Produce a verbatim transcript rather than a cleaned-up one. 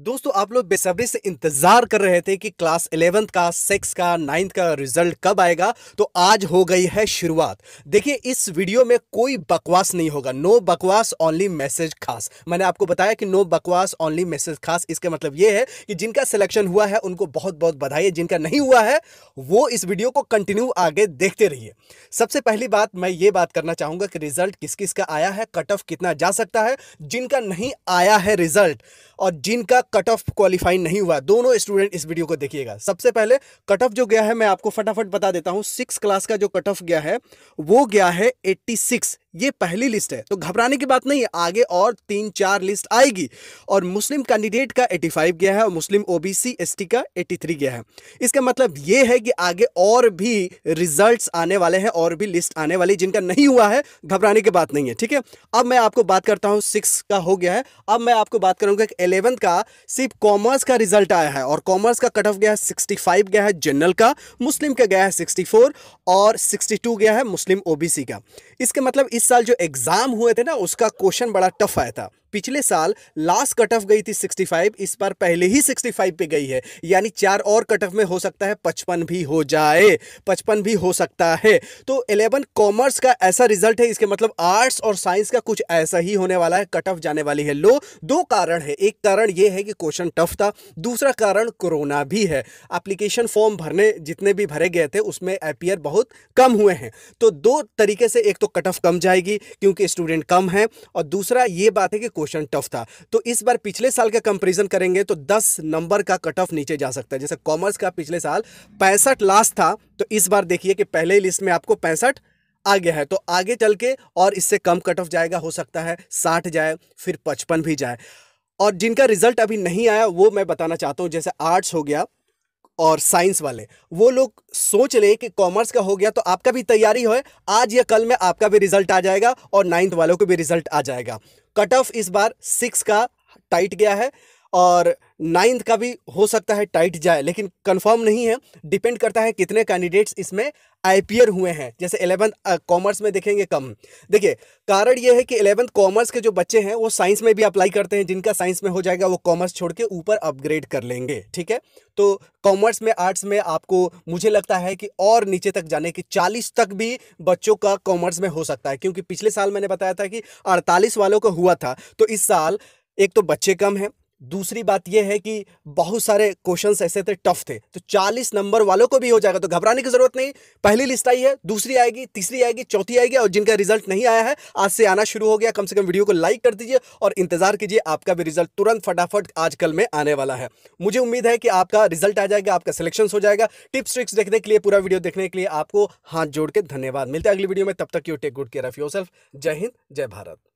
दोस्तों आप लोग बेसब्री से इंतजार कर रहे थे कि क्लास इलेवेंथ का सिक्स का नाइन्थ का रिजल्ट कब आएगा, तो आज हो गई है शुरुआत। देखिए इस वीडियो में कोई बकवास नहीं होगा, नो बकवास ओनली मैसेज खास। मैंने आपको बताया कि नो बकवास ओनली मैसेज खास, इसका मतलब यह है कि जिनका सिलेक्शन हुआ है उनको बहुत बहुत बधाई है, जिनका नहीं हुआ है वो इस वीडियो को कंटिन्यू आगे देखते रहिए। सबसे पहली बात मैं ये बात करना चाहूँगा कि रिजल्ट किस किस का आया है, कट ऑफ कितना जा सकता है। जिनका नहीं आया है रिजल्ट और जिनका कट ऑफ क्वालिफाई नहीं हुआ, दोनों स्टूडेंट इस वीडियो को देखिएगा। सबसे पहले कट ऑफ जो गया है मैं आपको फटाफट बता देता हूं। सिक्स क्लास का जो कट ऑफ गया है वो गया है छियासी। ये पहली लिस्ट है तो घबराने की बात नहीं है, आगे और तीन चार लिस्ट आएगी। और मुस्लिम कैंडिडेट का पचासी गया है और मुस्लिम ओबीसी एसटी का तिरासी गया है। इसका मतलब ये है कि आगे और भी रिजल्ट्स आने वाले हैं और भी लिस्ट आने वाली। जिनका नहीं हुआ है घबराने की बात नहीं है, ठीक है। अब मैं आपको बात करता हूँ, सिक्स का हो गया है। अब मैं आपको बात करूँगा कि एलेवंथ का सिर्फ कॉमर्स का रिजल्ट आया है और कॉमर्स का कट ऑफ गया है सिक्सटी फाइव गया है जनरल का, मुस्लिम का गया है सिक्सटी फोर और सिक्सटी टू गया है मुस्लिम ओबीसी का। इसके मतलब इस साल जो एग्जाम हुए थे ना उसका क्वेश्चन बड़ा टफ आया था। पिछले साल लास्ट कट ऑफ गई थी पैंसठ, इस बार पहले ही पैंसठ पे गई है, यानी चार और कट ऑफ में हो सकता है पचपन भी हो जाए, पचपन भी हो सकता है। तो ग्यारह कॉमर्स का ऐसा रिजल्ट है, इसके मतलब आर्ट्स और साइंस का कुछ ऐसा ही होने वाला है, कट ऑफ जाने वाली है लो। दो कारण है, एक कारण यह है कि क्वेश्चन टफ था, दूसरा कारण कोरोना भी है। एप्लीकेशन फॉर्म भरने जितने भी भरे गए थे उसमें अपीयर बहुत कम हुए हैं। तो दो तरीके से, एक तो कट ऑफ कम जाएगी क्योंकि स्टूडेंट कम है और दूसरा ये बात है कि क्वेश्चन टफ था। तो इस बार पिछले साल का कंपैरिजन करेंगे तो दस नंबर का कट ऑफ नीचे जा सकता है। जैसे कॉमर्स का पिछले साल पैंसठ लास्ट था, तो इस बार देखिए कि पहले लिस्ट में आपको पैंसठ आ गया है। तो आगे चल के और इससे कम कट ऑफ जाएगा, हो सकता है साठ जाए, फिर पचपन भी जाए। और जिनका रिजल्ट अभी नहीं आया वो मैं बताना चाहता हूँ, जैसे आर्ट्स हो गया और साइंस वाले, वो लोग सोच लें कि कॉमर्स का हो गया तो आपका भी तैयारी हो, आज या कल में आपका भी रिजल्ट आ जाएगा और नाइन्थ वालों को भी रिजल्ट आ जाएगा। कट ऑफ इस बार सिक्स का टाइट गया है और नाइन्थ का भी हो सकता है टाइट जाए, लेकिन कंफर्म नहीं है, डिपेंड करता है कितने कैंडिडेट्स इसमें अपीयर हुए हैं। जैसे इलेवेंथ कॉमर्स में देखेंगे कम, देखिए कारण यह है कि इलेवेंथ कॉमर्स के जो बच्चे हैं वो साइंस में भी अप्लाई करते हैं। जिनका साइंस में हो जाएगा वो कॉमर्स छोड़ के ऊपर अपग्रेड कर लेंगे, ठीक है। तो कॉमर्स में आर्ट्स में आपको मुझे लगता है कि और नीचे तक जाने की चालीस तक भी बच्चों का कॉमर्स में हो सकता है, क्योंकि पिछले साल मैंने बताया था कि अड़तालीस वालों का हुआ था। तो इस साल एक तो बच्चे कम हैं, दूसरी बात यह है कि बहुत सारे क्वेश्चंस ऐसे थे टफ थे, तो चालीस नंबर वालों को भी हो जाएगा। तो घबराने की जरूरत नहीं, पहली लिस्ट आई है, दूसरी आएगी, तीसरी आएगी, चौथी आएगी। और जिनका रिजल्ट नहीं आया है आज से आना शुरू हो गया, कम से कम वीडियो को लाइक कर दीजिए और इंतजार कीजिए, आपका भी रिजल्ट तुरंत फटाफट आज कल में आने वाला है। मुझे उम्मीद है कि आपका रिजल्ट आ जाएगा, आपका सिलेक्शन हो जाएगा। टिप्स ट्रिक्स देखने के लिए, पूरा वीडियो देखने के लिए आपको हाथ जोड़ के धन्यवाद। मिलते हैं अगली वीडियो में, तब तक you take good care of yourself. जय हिंद जय भारत।